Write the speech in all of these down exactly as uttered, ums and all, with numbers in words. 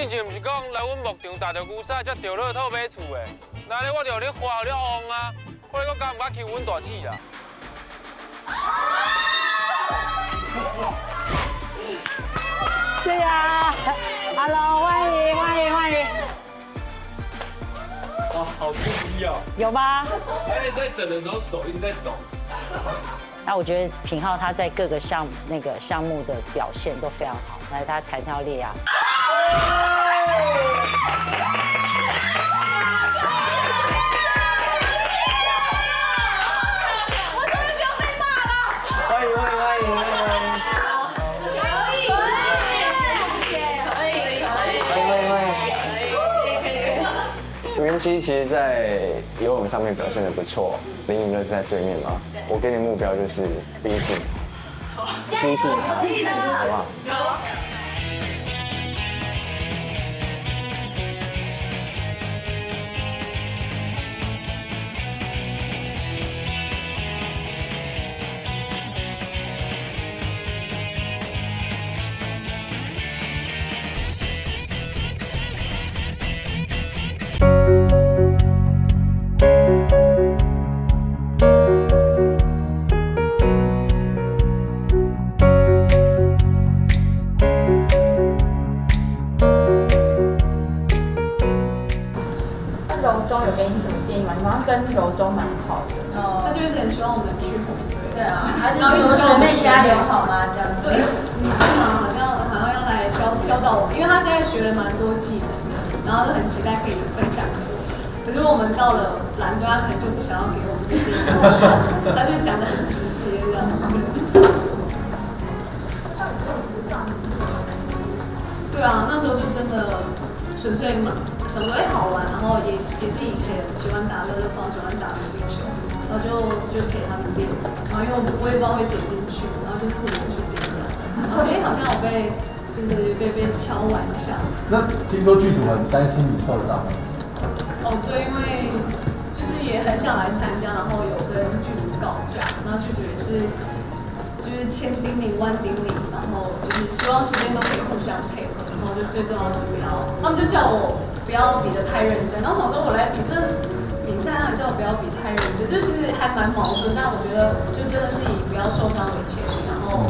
之前毋是讲来阮牧场打着牛屎，才着落套买厝的。那咧我着咧花了憨啊，我咧敢唔敢欺阮大姐啦？对啊 ，Hello， 欢迎欢迎欢迎。哇，好刺激哦！有吗？哎，在等的时候手一直在抖。 那我觉得品皓他在各个项那个项目的表现都非常好，来他弹跳力啊，我终于不要被骂了！欢迎欢迎欢迎欢迎欢迎！可以可以可以可以可以可以可以可以可以！云溪其实，在游泳上面表现得不错，林颖乐是在对面嘛。 我给你目标就是逼近，逼近，好不好？到了兰州，他可能就不想要给我们这些资讯，他就讲得很直接这样。对啊，那时候就真的纯粹嘛，想说哎好玩，然后也也是以前喜欢打乐乐棒，喜欢打足球，然后就就给他们练，然后因为我也不知道会剪进去，然后就四五去练这样。我觉得好像我被就是被被敲玩笑。那听说剧组很担心你受伤。 哦，对，因为就是也很想来参加，然后有跟剧组告假，然后剧组也是就是千叮咛万叮咛，然后就是希望时间都可以互相配合，然后就最重要的是不要，他们就叫我不要比得太认真，然后想说我来比这比赛，他们叫我不要比太认真，就其实还蛮矛盾，但我觉得就真的是以不要受伤为前提，然后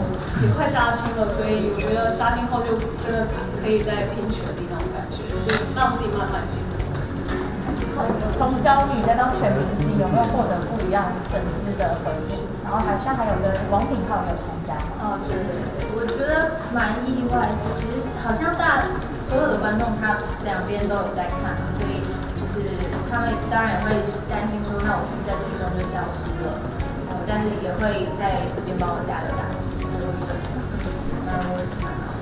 也快杀青了，所以我觉得杀青后就真的可以再拼全力那种感觉，就让自己慢慢进步。 从娇女再到全明星，有没有获得不一样粉丝的回应？然后好像还有跟王品皓有参加。哦，对对对，我觉得蛮意外是，其实好像大所有的观众他两边都有在看，所以就是他们当然也会担心说，那我是不是在剧中就消失了？哦，但是也会在这边帮我加油打气，我觉得，嗯，我是蛮好。